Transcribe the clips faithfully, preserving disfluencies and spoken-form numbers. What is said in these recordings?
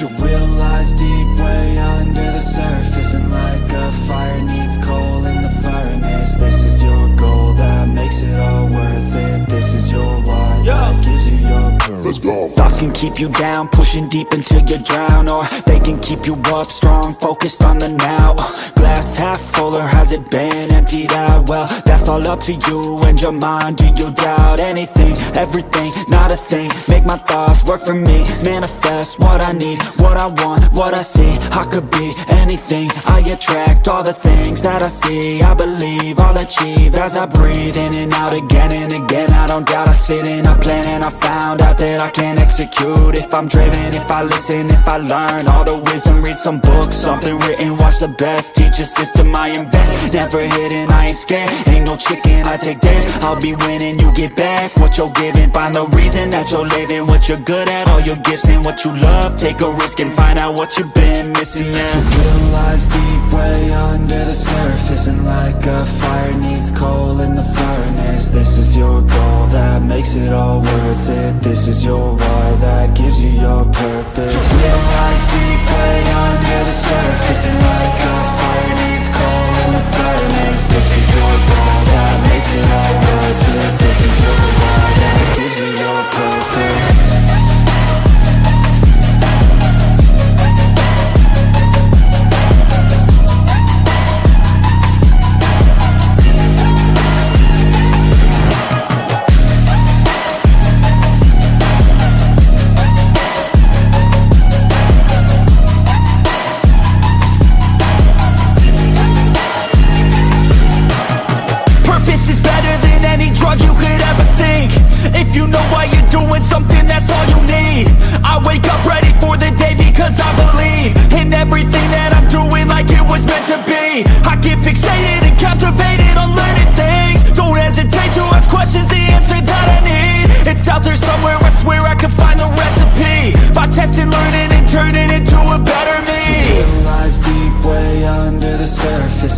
Your will lies deep way under the surface, and like a fire needs coal in the furnace, this is your goal that makes it all worth it. This is your why, yeah, that gives you your purpose. Let's go. Thoughts can keep you down, pushing deep until you drown, or they can keep you up strong, focused on the now. Glass half full, or has it been emptied out? Well, that's all up to you and your mind. Do you doubt anything, everything, not a thing? Make my thoughts work for me, manifest what I need, what I want, what I see. I could be anything, I attract all the things that I see. I believe I'll achieve as I breathe in and out again and again. I don't doubt, I sit and I plan and I found out that I can execute. If I'm driven, if I listen, if I learn all the wisdom, read some books, something written, watch the best, teach a system I invest. Never hidden, I ain't scared, ain't no chicken, I take dares. I'll be winning, you get back what you're giving. Find the reason that you're living, what you're good at, all your gifts and what you love. Take a risk and find out what you've been missing. Your will lies deep way under the surface, and like a fire needs coal in the furnace, this is your goal that makes it all worth it. This is your why that gives you your purpose. Your will lies deep way under the surface, and like a fire needs coal in the furnace, this is your goal that makes it all worth it. This is your why that gives you your purpose.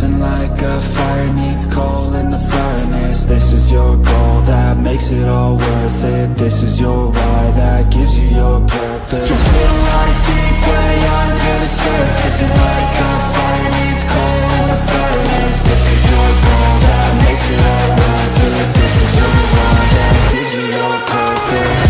And like a fire needs coal in the furnace, this is your goal that makes it all worth it. This is your why that gives you your purpose. Your will lies deep way under the surface, and like a fire needs coal in the furnace, this is your goal that makes it all worth it. This is your why that gives you your purpose.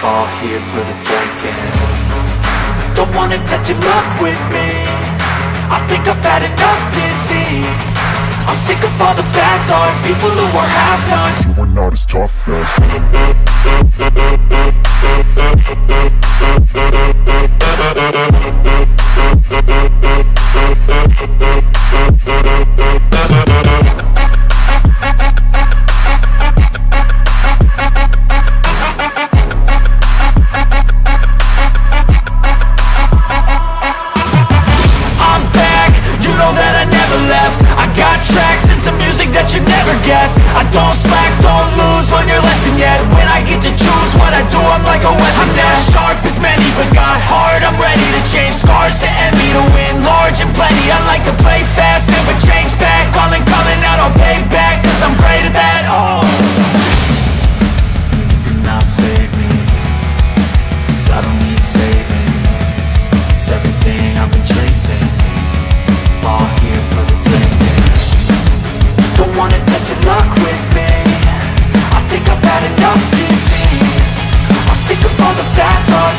all here for the taking. Don't wanna test your luck with me, I think I've had enough disease. I'm sick of all the bad thoughts, people who are half-nots. You are not as tough as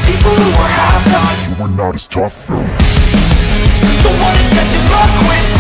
people who are half-nots. we're not as tough though. Don't wanna test your luck with